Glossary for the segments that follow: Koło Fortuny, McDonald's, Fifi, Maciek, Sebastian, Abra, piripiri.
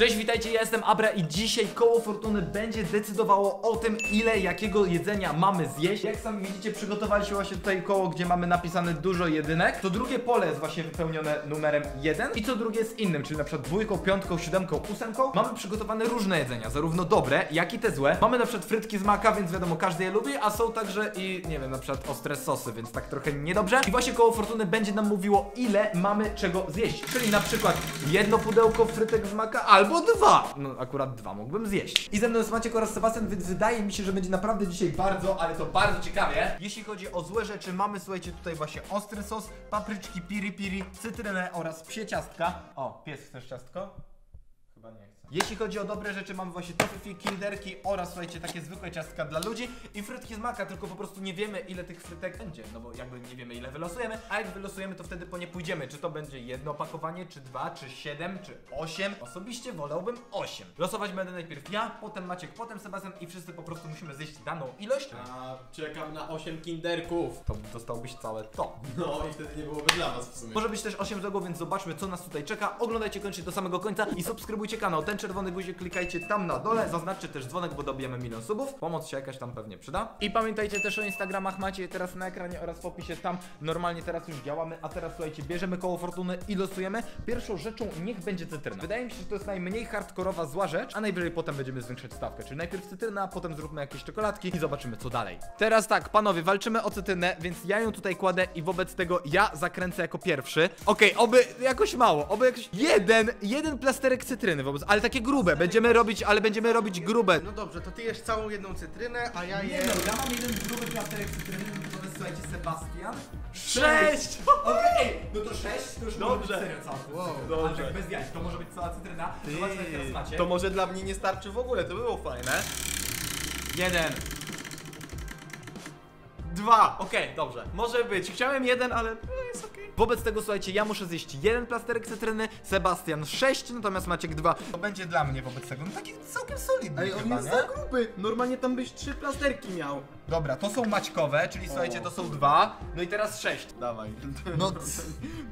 Cześć, witajcie, ja jestem Abra i dzisiaj Koło Fortuny będzie decydowało o tym, ile jakiego jedzenia mamy zjeść. Jak sami widzicie, przygotowaliśmy właśnie tutaj koło, gdzie mamy napisane dużo jedynek. To drugie pole jest właśnie wypełnione numerem 1 i co drugie jest innym, czyli na przykład 2, 5, 7, 8. Mamy przygotowane różne jedzenia, zarówno dobre, jak i te złe. Mamy na przykład frytki z maka, więc wiadomo, każdy je lubi, a są także i nie wiem, na przykład ostre sosy, więc tak trochę niedobrze. I właśnie Koło Fortuny będzie nam mówiło, ile mamy czego zjeść, czyli na przykład jedno pudełko frytek z maka, albo 2. No akurat 2 mógłbym zjeść. I ze mną jest Maciek oraz Sebastian, więc wydaje mi się, że będzie naprawdę dzisiaj bardzo, ale to bardzo ciekawie. Jeśli chodzi o złe rzeczy, mamy, słuchajcie, tutaj właśnie ostry sos, papryczki, piripiri, cytrynę oraz psie ciastka. O, pies, chcesz ciastko? Chyba nie. Jeśli chodzi o dobre rzeczy, mamy właśnie Fifi, kinderki oraz, słuchajcie, takie zwykłe ciastka dla ludzi i frytki z maka, tylko po prostu nie wiemy, ile tych frytek będzie, no bo jakby nie wiemy, ile wylosujemy, a jak wylosujemy, to wtedy po nie pójdziemy, czy to będzie jedno opakowanie, czy 2, czy 7, czy 8. Osobiście wolałbym 8. Losować będę najpierw ja, potem Maciek, potem Sebastian i wszyscy po prostu musimy zjeść daną ilość. A czekam na 8 kinderków. To dostałbyś całe to. No i wtedy nie byłoby dla was w sumie. Może być też 8 złego, więc zobaczmy, co nas tutaj czeka. Oglądajcie koniecznie do samego końca i subskrybujcie kanał. Ten czerwony guzik klikajcie tam na dole, zaznaczcie też dzwonek, bo dobijemy 1 000 000 subów. Pomoc się jakaś tam pewnie przyda. I pamiętajcie też o Instagramach, macie je teraz na ekranie oraz w opisie tam. Normalnie teraz już działamy, a teraz słuchajcie, bierzemy Koło Fortuny i losujemy. Pierwszą rzeczą niech będzie cytryna. Wydaje mi się, że to jest najmniej hardkorowa zła rzecz, a najwyżej potem będziemy zwiększać stawkę. Czyli najpierw cytryna, potem zróbmy jakieś czekoladki i zobaczymy, co dalej. Teraz tak, panowie, walczymy o cytrynę, więc ja ją tutaj kładę i wobec tego ja zakręcę jako pierwszy. Okej, oby jakoś mało, oby jakoś... Jeden plasterek cytryny wobec... Ale takie grube, będziemy robić grube. No dobrze, to ty jesz całą jedną cytrynę, a ja jem... ja mam jeden gruby plasterek cytryny, to jest, słuchajcie, Sebastian. 6! Okej, no to 6, to już dobrze. Może być serio cała cytryna, ale tak bez jaj, to może być cała cytryna. Zobaczmy, jak teraz macie. To może dla mnie nie starczy w ogóle, to było fajne. 1, 2, okej, dobrze, może być. Chciałem 1, ale jest okej. Wobec tego, słuchajcie, ja muszę zjeść 1 plasterek cytryny, Sebastian 6, natomiast Maciek 2. To będzie dla mnie wobec tego, no taki całkiem solidny. Ale on jest za gruby, normalnie tam byś 3 plasterki miał. Dobra, to są maćkowe, czyli słuchajcie, to są 2, no i teraz 6. Dawaj. No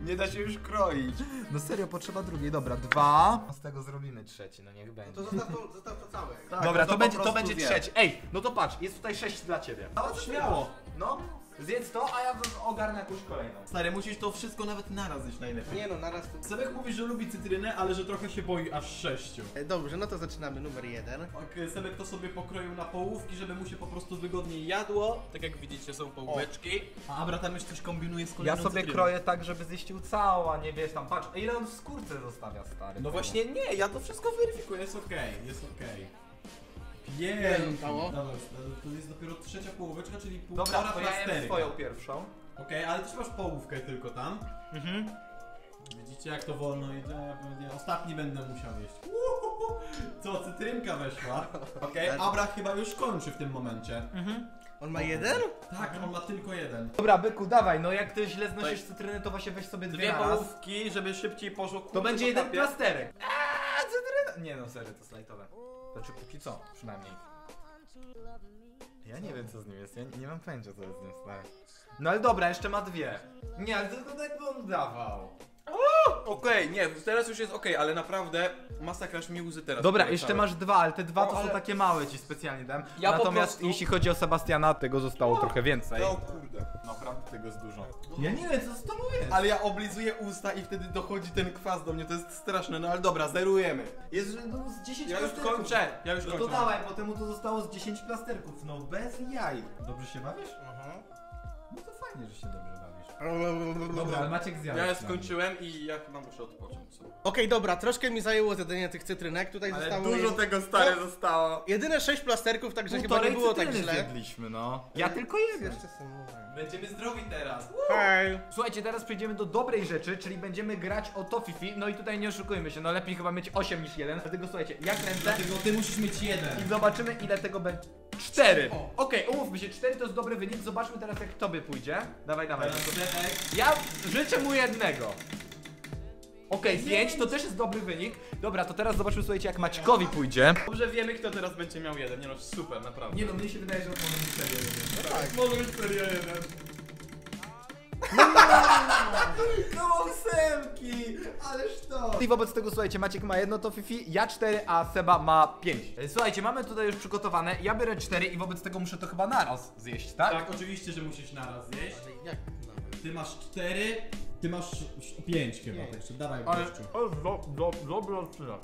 nie da się już kroić. No serio, potrzeba drugiej, dobra, 2. Z tego zrobimy 3, no niech będzie. No to zostaw to całe. Tak, dobra, to będzie 3. Ej, no to patrz, jest tutaj 6 dla ciebie. No to śmiało. No. Zjedz to, a ja ogarnę jakąś kolejną. Stary, musisz to wszystko nawet naraz zjeść najlepiej. Nie no, naraz to... Sebek mówi, że lubi cytrynę, ale że trochę się boi aż 6. Dobrze, no to zaczynamy numer 1. Okej, Sebek to sobie pokroił na połówki, żeby mu się po prostu wygodniej jadło. Tak jak widzicie, są połóweczki. A Abra tam jeszcze coś kombinuje z kolejną. Ja sobie kroję tak, żeby zjeścił cała, nie wiesz tam, patrz, ile on w skórce zostawia, stary. No właśnie nie, ja to wszystko weryfikuję, jest okej, jest okej. Pięknie. To jest dopiero 3. połóweczka, czyli półtora. Dobra, to ja jem swoją pierwszą. Okej, ale ty masz połówkę tylko tam. Widzicie, jak to wolno idzie? Ja ostatni będę musiał jeść. Co, cytrynka weszła. Okej, Abra chyba już kończy w tym momencie. On ma 1? Tak, on ma tylko 1. Dobra, byku, dawaj, no jak ty źle znosisz cytryny, to właśnie weź sobie 2 połówki, żeby szybciej poszło. To będzie 1 plasterek. Aaaa, cytryna! Nie no, serio, to slajtowe. Znaczy póki co, przynajmniej. Ja nie wiem, co z nim jest, ja nie mam pojęcia, co jest z nim stanie. No ale dobra, jeszcze ma 2. Nie, ale tylko tak by on dawał. Okej, nie, teraz już jest okej, ale naprawdę masakrasz mi łzy teraz. Dobra, jeszcze masz 2, ale te 2 to są takie małe, ci specjalnie dam. Natomiast jeśli chodzi o Sebastiana, tego zostało trochę więcej. No kurde, naprawdę tego jest dużo. Ja nie wiem, co z tobą jest. Ale ja oblizuję usta i wtedy dochodzi ten kwas do mnie, to jest straszne, no ale dobra, zerujemy. Jest no, z 10 plasterków. Ja już kończę, No to dawaj, bo temu to zostało z 10 plasterków, no bez jaj. Dobrze się bawisz? No to fajnie, że się dobrze bawisz. Dobra, ale Maciek zjadł. Ja skończyłem i ja chyba muszę odpocząć. Okej, dobra, troszkę mi zajęło zjedzenie tych cytrynek. Tutaj ale zostało dużo tego, stare, zostało. Jedyne 6 plasterków, także chyba nie było tak źle. Zjedliśmy, no. Ja tylko jeden. Będziemy zdrowi teraz. Hej. Słuchajcie, teraz przejdziemy do dobrej rzeczy, czyli będziemy grać o to Fifi. No i tutaj nie oszukujmy się, no lepiej chyba mieć 8 niż 1. Dlatego słuchajcie, ja kręcę. Dlatego ty musisz mieć 1. I zobaczymy, ile tego będzie. 4. Okej, umówmy się, 4 to jest dobry wynik. Zobaczmy teraz, jak tobie pójdzie. Dawaj, dawaj. Ja życzę mu 1. Okej, 5 to też jest dobry wynik. Dobra, to teraz zobaczmy, słuchajcie, jak Maćkowi pójdzie. Dobrze wiemy, kto teraz będzie miał 1. Nie no, super, naprawdę. Nie no, mnie się wydaje, że on może być serio 1. No tak, może być serio 1. Kołsemki! Ależ to! I wobec tego, słuchajcie, Maciek ma 1, to Fifi, ja 4, a Seba ma 5. Słuchajcie, mamy tutaj już przygotowane, ja biorę 4 i wobec tego muszę to chyba naraz zjeść, tak? Tak, oczywiście, że musisz naraz zjeść. Ale jak nawet? Ty masz 4, ty masz 5 chyba, także dawaj. Ale dobra odczyna.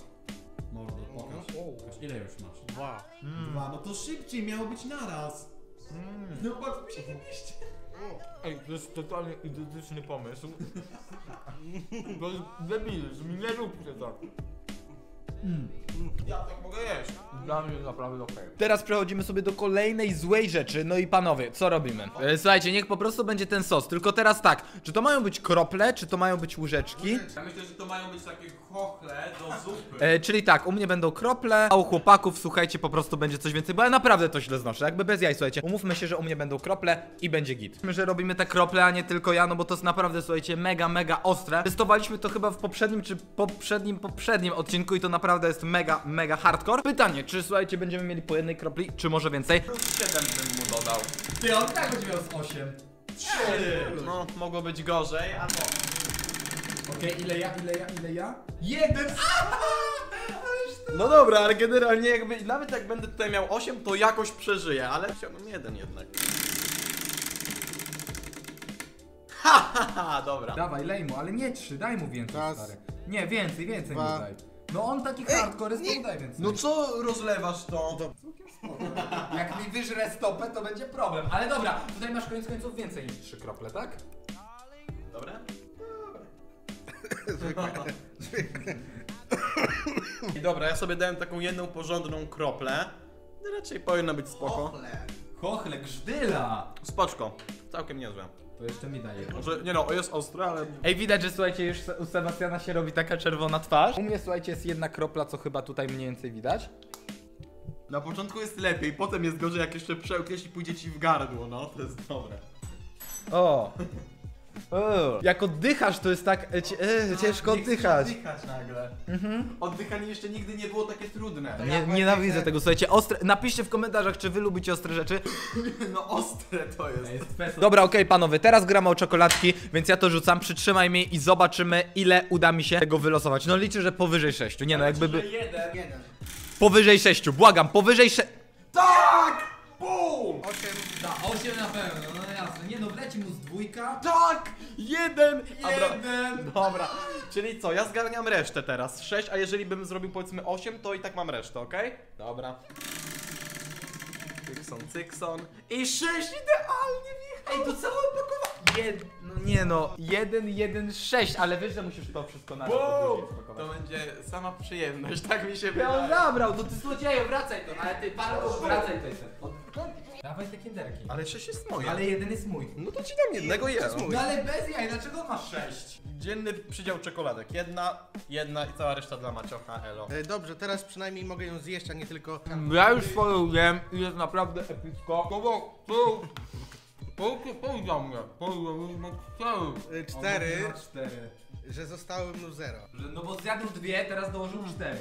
Mordo, pokaż. Ile już masz? 2. Dwa, no to szybciej miało być naraz. No patrz, mi się wymieści. Ej, to jest totalnie idiotyczny pomysł. To jest debilizm, nie róbcie tak. Ja tak mogę jeść. Dla mnie jest naprawdę okej. Teraz przechodzimy sobie do kolejnej złej rzeczy. No i panowie, co robimy? Słuchajcie, niech po prostu będzie ten sos. Tylko teraz tak, czy to mają być krople, czy to mają być łyżeczki? Ja myślę, że to mają być takie chochle do zupy. Czyli tak, u mnie będą krople, a u chłopaków, słuchajcie, po prostu będzie coś więcej. Bo ja naprawdę to źle znoszę, jakby bez jaj, słuchajcie. Umówmy się, że u mnie będą krople i będzie git. Myślę, że robimy te krople, a nie tylko ja, no bo to jest naprawdę, słuchajcie, mega, mega ostre. Testowaliśmy to chyba w poprzednim, czy poprzednim odcinku i to naprawdę jest mega, mega hardcore. Pytanie, czy słuchajcie, będziemy mieli po jednej kropli, czy może więcej? 7 bym mu dodał. Ty, on tak będzie miał z 8. 3. No, mogło być gorzej, a to. Okej, okay, ile ja? 1! No dobra, ale generalnie jakby, nawet jak będę tutaj miał 8, to jakoś przeżyję, ale chciałbym 1 jednak. Ha, dobra. Dawaj, lej mu, ale nie 3, daj mu więcej, stary. Nie, więcej mu daj. No on taki hardcore jest, daj więcej. No co rozlewasz to? Jak mi wyżre stopę, to będzie problem. Ale dobra, tutaj masz koniec końców więcej niż 3 krople, tak? Dobra? Dobra. I dobra, ja sobie dałem taką jedną porządną kroplę. Raczej powinno być spoko. Chochle, grzdyla. Spoczko, całkiem niezłe. To jeszcze mi daje. Nie no, jest ostre, ale... Ej, widać, że słuchajcie, już u Sebastiana się robi taka czerwona twarz. U mnie, słuchajcie, jest 1 kropla, co chyba tutaj mniej więcej widać. Na początku jest lepiej, potem jest gorzej, jak jeszcze przełkniesz i pójdzie ci w gardło, no. To jest dobre. O! Jak oddychasz, to jest tak ciężko oddychać. Oddychać nagle. Oddychanie jeszcze nigdy nie było takie trudne. Nienawidzę tego, słuchajcie, ostre. Napiszcie w komentarzach, czy wy lubicie ostre rzeczy. No ostre to jest. Dobra, okej, panowie, teraz gramy o czekoladki, więc ja to rzucam, przytrzymaj mnie i zobaczymy, ile uda mi się tego wylosować. No liczę, że powyżej 6. Nie no, jakby by... Powyżej 6, błagam, powyżej 6. Tak! Bum! 8 na pewno, no jasne. Nie no, wleci mu z 2. Tak! 1! Dobra, czyli co, ja zgarniam resztę teraz. 6, a jeżeli bym zrobił powiedzmy 8, to i tak mam resztę, okej? Dobra. Cykson. I 6 idealnie wjechał! Ej, to całe opakowanie! No nie no, 1, 1, 6, ale wiesz, że musisz to wszystko na to będzie sama przyjemność, tak mi się wydaje. Ja on zabrał, to ty złodzieju, wracaj to, ale ty paru, wracaj to Dawaj te kinderki. Ale 6 jest moje. Ale 1 jest mój. No to ci dam 1, jest mój. No ale bez jaj, dlaczego masz 6? Dzienny przydział czekoladek. 1, 1 i cała reszta dla Maciocha, elo. Dobrze, teraz przynajmniej mogę ją zjeść, a nie tylko... Ja już swoją jem i jest naprawdę epicko. Cztery. Że zostały mu 0. No bo zjadł 2, teraz dołożył 4.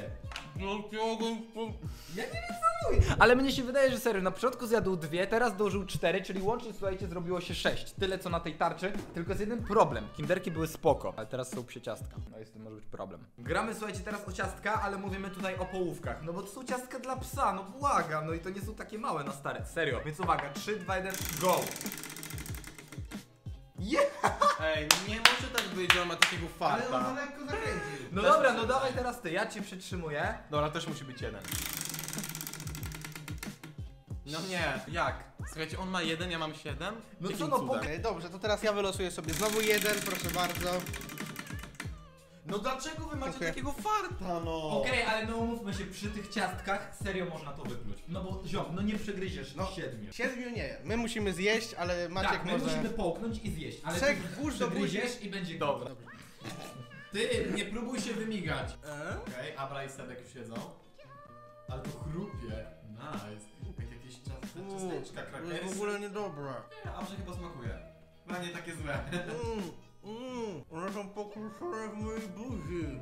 Ja nie wiem co mój. Ale mnie się wydaje, że serio, na początku zjadł 2, teraz dołożył 4, czyli łącznie, słuchajcie, zrobiło się 6. Tyle co na tej tarczy, tylko z jednym problem. Kinderki były spoko, ale teraz są ciastka. No i z tym może być problem. Gramy, słuchajcie, teraz o ciastka, ale mówimy tutaj o połówkach. No bo to są ciastka dla psa, no błagam. No i to nie są takie małe na stare, serio. Więc uwaga, 3, 2, 1, go! Ej, nie może tak być, że on ma takiego farta. Ale on lekko zakręcił. No dobra, no dawaj teraz ty, ja cię przytrzymuję. Dobra, też musi być 1. No nie, jak? Słuchajcie, on ma 1, ja mam 7. No co no bo... Dobrze, to teraz ja wylosuję sobie znowu 1, proszę bardzo. No dlaczego wy macie takiego farta, no? Okej, ale no umówmy się, przy tych ciastkach serio można to wypluć. No bo ziom, no nie przegryziesz 7. 7 nie, my musimy zjeść, ale Maciek może... Tak, my musimy połknąć i zjeść, ale przegryziesz i będzie... Dobra. Ty, nie próbuj się wymigać. Okej, Abra i Sebek już jedzą. Ale to chrupie. Nice. Jak jakieś ciasteczka, krakersy. To w ogóle niedobra. Nie, Abrze chyba smakuje. No nie takie złe. One są pokruszone w mojej buzi.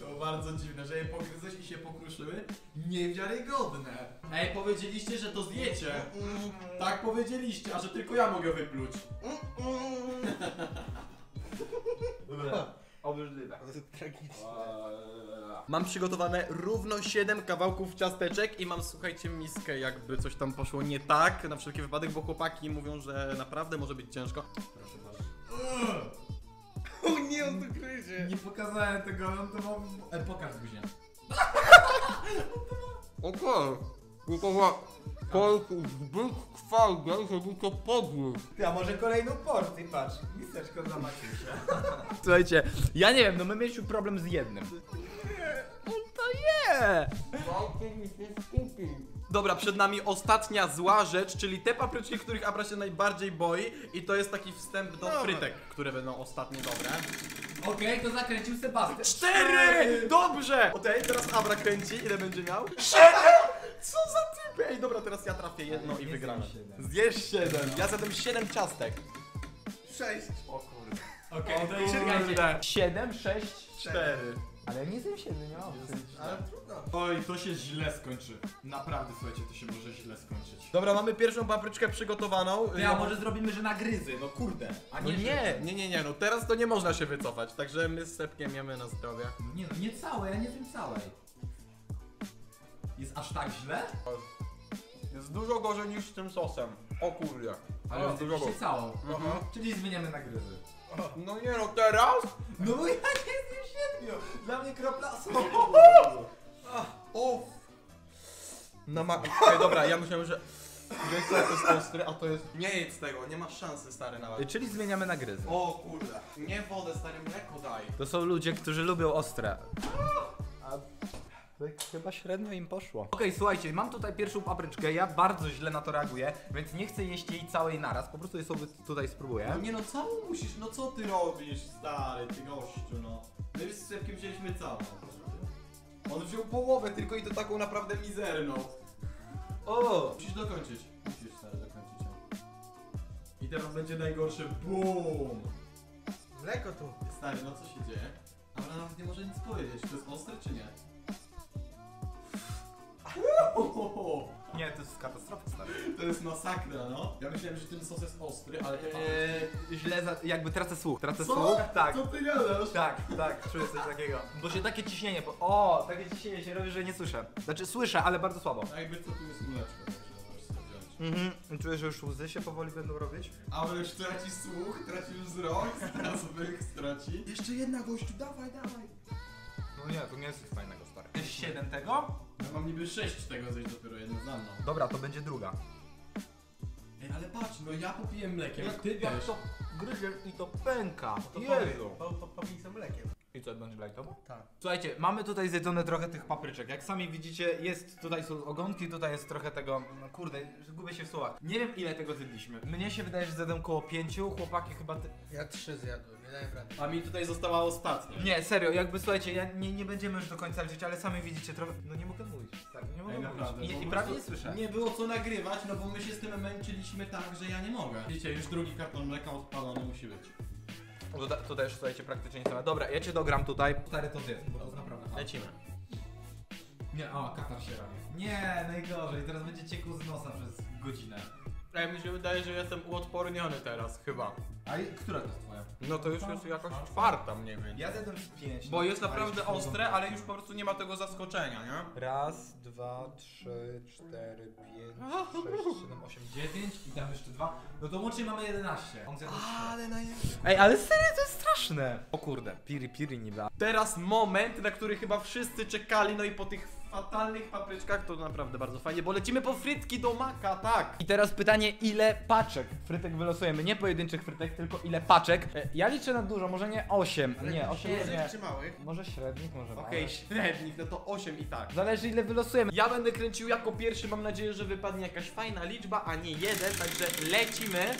To bardzo dziwne, że je pogryzłeś i się pokruszyły? Niewiarygodne. Ej, powiedzieliście, że to zjecie. Tak powiedzieliście, a że tylko ja mogę wypluć. Obrzydliwe. To jest tragiczne. Mam przygotowane równo 7 kawałków ciasteczek i mam, słuchajcie, miskę, jakby coś tam poszło nie tak, na wszelki wypadek, bo chłopaki mówią, że naprawdę może być ciężko. Proszę bardzo. O nie, on tu gryzie. Nie pokazałem tego, on to ma... pokaż później. Oko, tylko polku zbyt kwalga, żeby to podgryźć. Ty, a może kolejną porcję, patrz, miseczko dla Maciusia. Słuchajcie, ja nie wiem, no my mieliśmy problem z jednym. Dobra, przed nami ostatnia zła rzecz, czyli te papryczki, których Abra się najbardziej boi. I to jest taki wstęp do frytek, które będą ostatnio dobre. Okej, to zakręcił Sebastian. 4! Dobrze! Okej, teraz Abra kręci, ile będzie miał? 7! Co za typy? Ej, dobra, teraz ja trafię jedno i wygram. Zjesz 7, ja zatem 7 ciastek. 6. O kurde. Okej, to 7, 6, 4. Ale nie zjem 7, nie mam. Ale trudno. Oj, to się źle skończy. Naprawdę, słuchajcie, to się może źle skończyć. Dobra, mamy pierwszą papryczkę przygotowaną. Ja może zrobimy, że na gryzy, no kurde. A nie, no nie, no teraz to nie można się wycofać. Także my z Sepkiem jemy na zdrowie. Nie, no nie całe, ja nie wiem całej. Jest aż tak źle? Jest dużo gorzej niż z tym sosem. O kurde. Ale jest dużo gorzej. Czyli zmieniamy na gryzy. No nie, no teraz? No bo ja nie zjem 7. Dla mnie kropla Okej, dobra, ja myślałem, że to jest ostry, a to jest... Nie jedz tego, nie masz szansy, stary, nawet. Czyli zmieniamy na gryzy. O kurde. Nie wodę, stary, mleko daj. To są ludzie, którzy lubią ostre. Chyba średnio im poszło. Okej, słuchajcie, mam tutaj pierwszą papryczkę, ja bardzo źle na to reaguję, więc nie chcę jeść jej całej naraz, po prostu je sobie tutaj spróbuję. No nie, no całą musisz, no co ty robisz, stary, ty gościu, no. My z Sepkiem wzięliśmy całą. On wziął połowę tylko i to taką naprawdę mizerną. O! Musisz dokończyć. Musisz, stary, dokończyć ją. I teraz będzie najgorsze, BUM! Mleko tu. Stary, no co się dzieje? Ale nawet nie może nic powiedzieć, to jest ostre czy nie? Nie, to jest katastrofa, stary. To jest masakra, no. Ja myślałem, że ten sos jest ostry, ale źle, jakby tracę słuch. Tracę słuch? Tak. Co ty gadasz? Tak, czuję coś takiego. Bo się takie ciśnienie, takie ciśnienie się robi, że nie słyszę. Znaczy słyszę, ale bardzo słabo. A jakby co tu jest mleczko? Czuję, że już łzy się powoli będą robić. A on już traci słuch, traci wzrok, teraz wych straci. Jeszcze jedna, gościu, dawaj. No nie, to nie jest coś fajnego, stary. Jest 7 tego? Ja mam niby 6 tego zejść dopiero jedno za mną. Dobra, to będzie druga. Ej, ale patrz, no ja popiję mlekiem. Jak ty wiesz, to gryzie i to pęka. Jezu. To popij sobie mlekiem. I co, będzie lajtowo? Tak. Słuchajcie, mamy tutaj zjedzone trochę tych papryczek. Jak sami widzicie, jest tutaj są ogonki, tutaj jest trochę tego... No kurde, gubię się w słowach. Nie wiem, ile tego zjedliśmy. Mnie się wydaje, że zjadłem koło 5, chłopaki chyba... Ja 3 zjadłem, nie dałem rady. A mi tutaj została ostatnia. Nie, serio, jakby słuchajcie, ja nie będziemy już do końca liczyć, ale sami widzicie trochę... No nie mogę mówić, tak, nie mogę mówić. Naprawdę, I prawie nie słyszę. Nie było co nagrywać, no bo my się z tym męczyliśmy tak, że ja nie mogę. Widzicie, już drugi karton mleka odpalony musi być. To też, słuchajcie, praktycznie całe. Dobra, ja cię dogram tutaj. Stary, to zjedz, bo to jest naprawdę hard. Lecimy. Nie, katar się robi. Nie, najgorzej, teraz będzie ciekł z nosa przez godzinę. Ej, mi się wydaje, że jestem uodporniony teraz, chyba. A która to jest twoja? No to już jest jakaś czwarta mniej więcej. Ja zjadłem 5. Bo jest naprawdę ostre, ale już po prostu nie ma tego zaskoczenia, nie? 1, 2, 3, 4, 5, 6, 7, 8, 9 i tam jeszcze 2. No to łącznie mamy 11. On zjadł 3. Ale na jest. Ej, ale serio to jest straszne. O kurde, piripiri niby. Teraz moment, na który chyba wszyscy czekali, no i po tych fatalnych papryczkach to naprawdę bardzo fajnie, bo lecimy po frytki do maka, tak. I teraz pytanie, ile paczek frytek wylosujemy? Nie pojedynczych frytek, tylko ile paczek. Ja liczę na dużo, może nie 8. Ale nie, 8 nie. Czy małych? Może średnik, może małych. Okej, średnik, no to 8 i tak. Zależy, ile wylosujemy. Ja będę kręcił jako pierwszy, mam nadzieję, że wypadnie jakaś fajna liczba, a nie 1, także lecimy.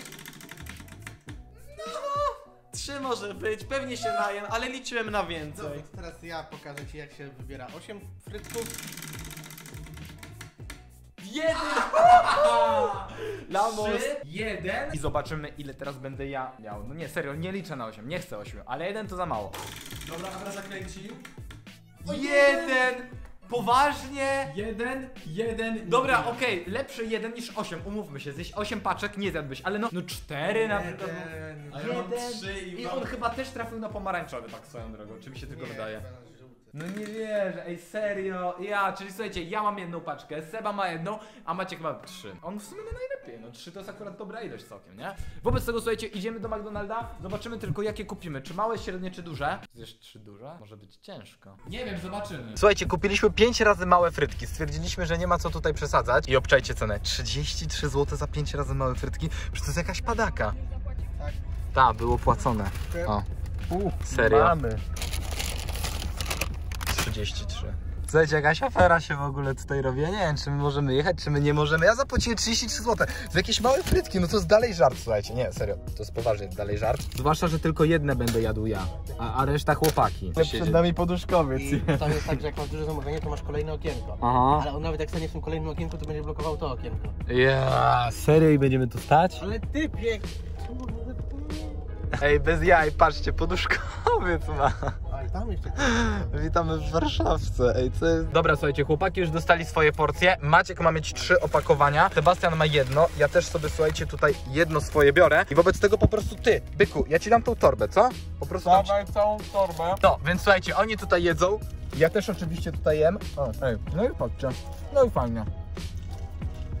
Trzy może być, pewnie się najem, ale liczyłem na więcej. Dobra, to teraz ja pokażę ci, jak się wybiera 8 frytków. 1! Lamos! 1! I zobaczymy, ile teraz będę ja miał. No nie, serio, nie liczę na 8, nie chcę 8, ale 1 to za mało. Dobra, Abra zakręcił. 1! Poważnie? Jeden. Dobra, okej, lepszy jeden niż 8, umówmy się, zjeść 8 paczek nie zjadłbyś, ale no 4 na przykład. I on chyba też trafił na pomarańczowy, tak swoją drogą, czy mi się tylko wydaje. No nie wierzę, ej serio, czyli słuchajcie, ja mam jedną paczkę, Seba ma jedną, a Maciek ma 3. On w sumie ma najlepiej, no 3 to jest akurat dobra ilość całkiem, nie? Wobec tego słuchajcie, idziemy do McDonalda, zobaczymy tylko jakie kupimy, czy małe, średnie, czy duże. Zjesz 3 duże? Może być ciężko. Nie wiem, zobaczymy. Słuchajcie, kupiliśmy 5 razy małe frytki, stwierdziliśmy, że nie ma co tutaj przesadzać i obczajcie cenę, 33 zł za 5 razy małe frytki, przecież to jest jakaś padaka. Tak, ta, było płacone. O, serio. Mamy. 33. Słuchajcie, jakaś afera się w ogóle tutaj robi. Ja nie wiem, czy my możemy jechać, czy my nie możemy. Ja zapłaciłem 33 zł za jakieś małe frytki. No to jest dalej żart, słuchajcie. Nie, serio, to jest poważnie dalej żart. Zwłaszcza, że tylko jedne będę jadł ja, a reszta chłopaki. Ale przed nami poduszkowiec. I to jest tak, że jak masz duże zamówienie, to masz kolejne okienko. Aha. Ale on nawet jak stanie w tym kolejnym okienku, to będzie blokował to okienko. Serio i będziemy tu stać? Ale typie. Ej, bez jaj, patrzcie, poduszkowiec ma. Witamy w Warszawce, ej co jest... Dobra, słuchajcie, chłopaki już dostali swoje porcje. Maciek ma mieć 3 opakowania, Sebastian ma jedno, ja też sobie, słuchajcie, tutaj jedno swoje biorę. I wobec tego po prostu ty, byku, ja ci dam tą torbę, co? Po prostu dawaj całą torbę. No, więc słuchajcie, oni tutaj jedzą, ja też oczywiście tutaj jem. O, ej, no i patrzcie, no i fajnie.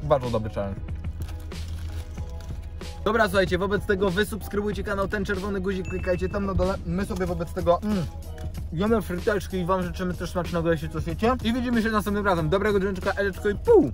Bardzo dobry challenge. Dobra, słuchajcie, wobec tego wysubskrybujcie kanał, ten czerwony guzik klikajcie tam na dole. My sobie wobec tego jemy fryteczki i wam życzymy też smacznego, jeśli coś jecie. I widzimy się następnym razem. Dobrego drineczka, eleczko i pół!